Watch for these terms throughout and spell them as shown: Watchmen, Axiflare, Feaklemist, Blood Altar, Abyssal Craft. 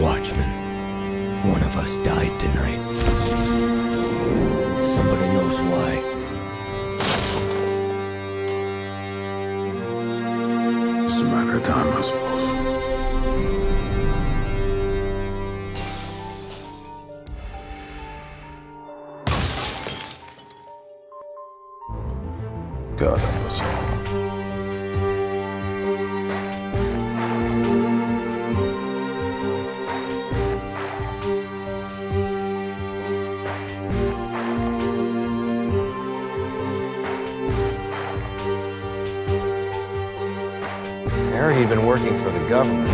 Watchmen. One of us died tonight. Somebody knows why. It's a matter of time, I suppose. God help us all. Heard he'd been working for the government.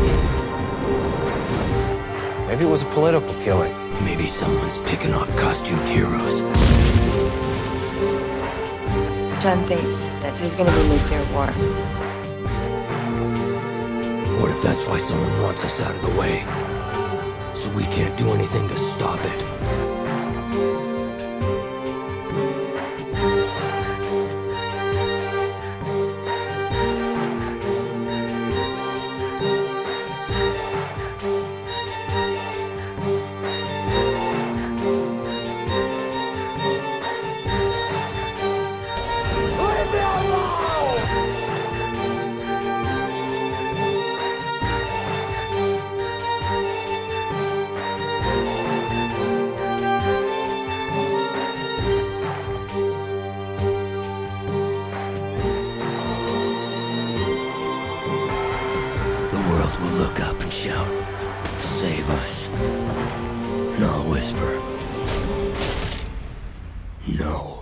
Maybe it was a political killing. Maybe someone's picking off costumed heroes. John thinks that there's gonna be nuclear war. What if that's why someone wants us out of the way? So we can't do anything to stop it. Will look up and shout, "Save us." No whisper. No.